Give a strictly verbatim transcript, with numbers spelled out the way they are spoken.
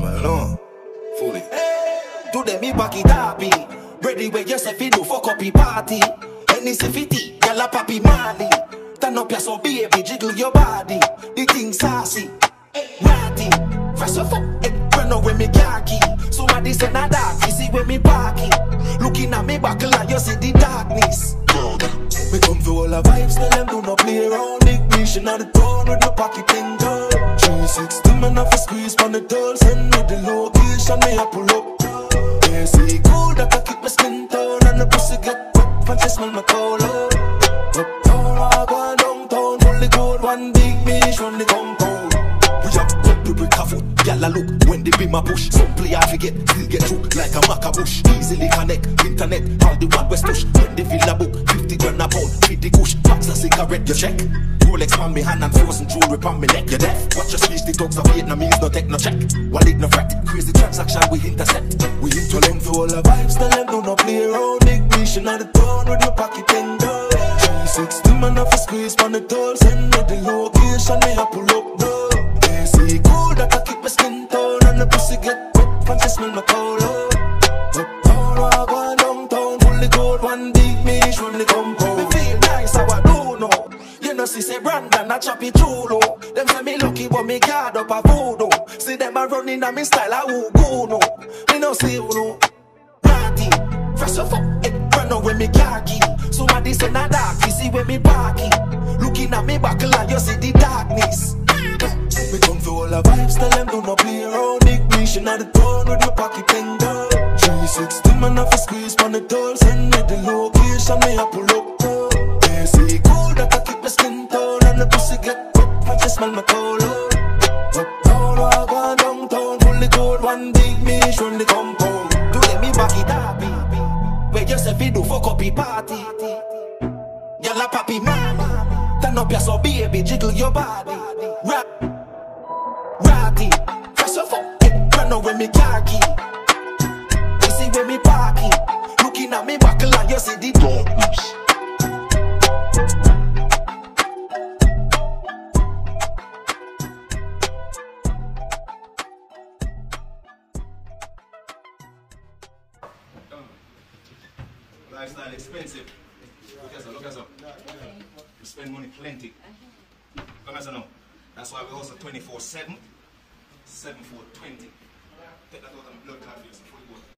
man. No. Fully. Do them me back it up. Ready where you say fit do fuck up the party. And it's a fitty, yalla papi Mali. Turn up your so baby, jiggle your body. The thing sassy. Naughty. Fresh off it, run away me khaki. Somebody say na dark, you see where me parky. Looking at me back like you see the darkness. Me come for all the vibes, tell them do not play around. Ignition on the throne with your pocket in turn. Three sixty man off a squeeze from the door. Send me the location, me I pull up. Yeah, see cool that I keep my skin down. And the pussy get wet when she smell my collar. Uptown, I go downtown. Pull the code, one big bitch run the compound. We have got people covered. Y'all look when they be my push. Some play I forget, still get hooked like a maca bush. Easily connect, internet, all the wild west push. When they feel a book, fifty grand a pound, fifty kush, packs a cigarette, you check. Rolex on me hand and frozen jewelry on me neck. You deaf, watch your speech, the talks of Vietnamese, no tech, no check. While it no fret, crazy transaction we intercept. We into them for all the vibes, tell them do not play around. Ignition on the throne with your pocket in door. Three sixty man off a squeeze on the door. Send me the location, me I pull up door. See cool that I keep my skin tone. And the pussy get wet when she smell my collar. Uptown, I go downtown. Fully gold, one dig me, when they come home. Me feel nice, how I do know. You know, see, say Brandon, I chop it chulo. Them say me lucky, but me guard up a voodoo. See them a running and me style, I will go, no. Me no see, no. Party, fresh off up, it run away me khaki. Somebody say na dark, you see where me parky. Looking at me back like you see the darkness. We come for all the vibes, tell them do not play around. Ignition at the throne with your pocket in door. Three sixty man off a squeeze on the door. Send me the location, me I pull up door. Yeah, see cool that I keep my skin down. And the pussy get wet when she smell my collar. Uptown, I go downtown. Fully gold, one big mish run the compound. Do let me back it up. Where you say fi do fuck up the party. Yalla papi mama. Turn up your so baby, jiggle your body. Rap. Ratty, fresh off up, run away me khaki. You see where me parky. Looking at me back like you see the darkness. Lifestyle expensive. Look us up, look us up. You spend money plenty. Come as I know. That's why we also twenty-four seven, seven four twenty. Take that out of the blood card for you, so fully good.